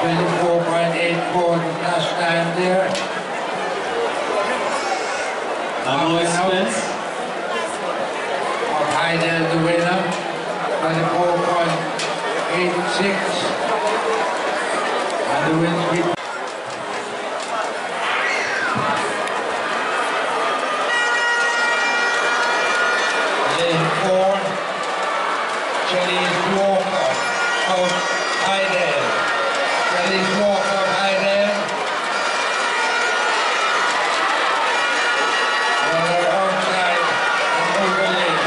24.84 last time there. Alois Spence. Up high there, the winner. 24.86. And the winner. Lane 4. Chinese Walker. Out high there. Chinese Walker high there. Another outside and over lane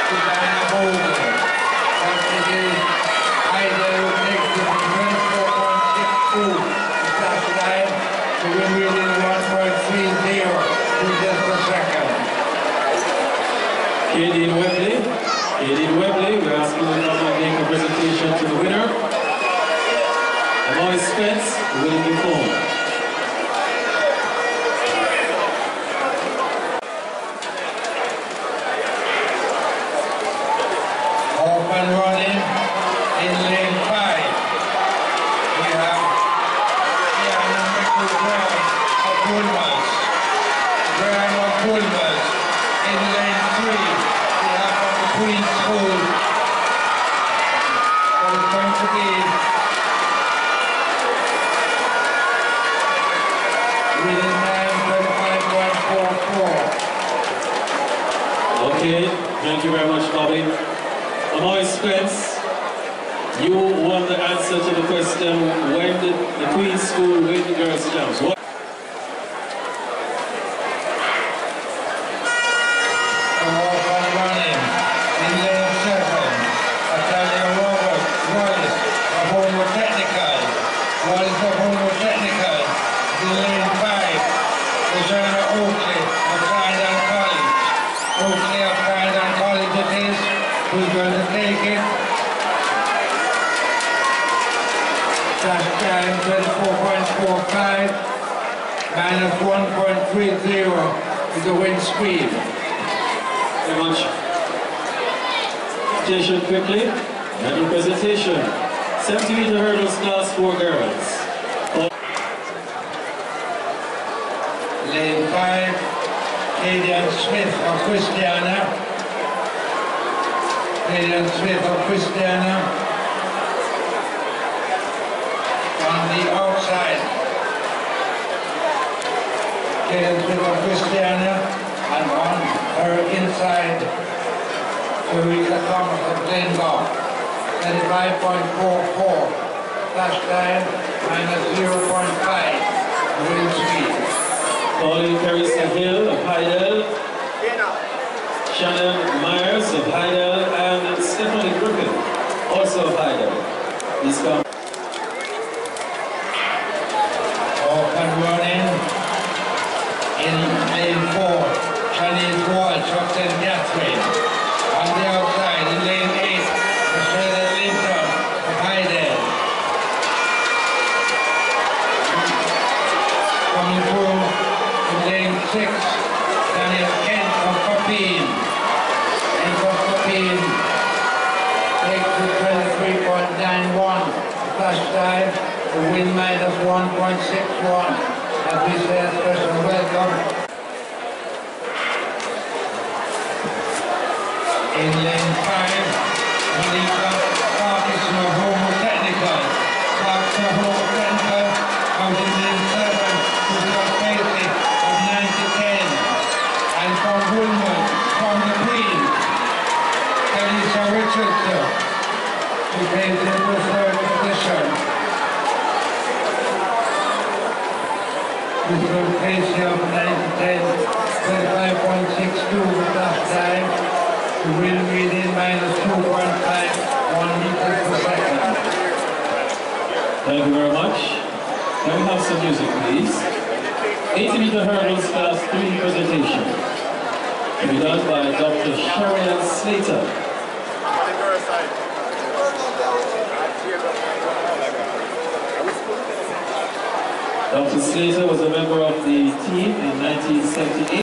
to Diana Boulder. That's the day. High there will take the 24.62 to that line. So we will in 1.30 to just a second. Kayden Webley. Kayden Webley, we ask you to make a presentation to the winner. Amoy Spence will be home. Open running in lane 5. We have Graham of Pullmans in lane 3. We have from the Queen's School. So it's going to be within 9:35.144. Okay, thank you very much, Bobby. Amoy Spence, you want the answer to the question, when did the Queen's School win the girls' champs? What? Time 24.45 minus 1.30 is the wind speed. Very much. Presentation quickly. Another presentation. 70-meter hurdles class for girls. Lane 5, Kadian Smith of Christiana. Kadian Smith of Christiana. On the outside, Kayden Smith of Christiana, and on her inside, Teresa Thomas of Glenbow. 35.44, flash time, minus 0.5, wind speed. Calling Teresa Hill of Heidel, Shannon Myers of Heidel, and Stephanie Griffin, also of Heidel. Please come. Running in lane 4, Chinese Walsh of St. Catherine. On the outside, in lane 8, Australian Linton of Heidel. Coming through in lane 6, Daniel Kent of Coppeen. And from Coppeen, takes to 23.91, flash dive. The wind minus 1.61, and we say a special welcome. In lane 5, Monica Parkinson of Homo Technical. Parkinson of Homo Technical comes in lane 7, who's got Casey of 90-10. And from Woolman, from the Queen, Teresa Richardson, who plays in the 3rd position. This is a pace of 9-10, 25.62 last time. The wind within minus 2.5, 1 meter per second. Thank you very much. Can we have some music, please? 80-meter hurdles class 3 presentation. To be done by Dr. Sharian Slater. Dr. Slater was a member of the team in 1978.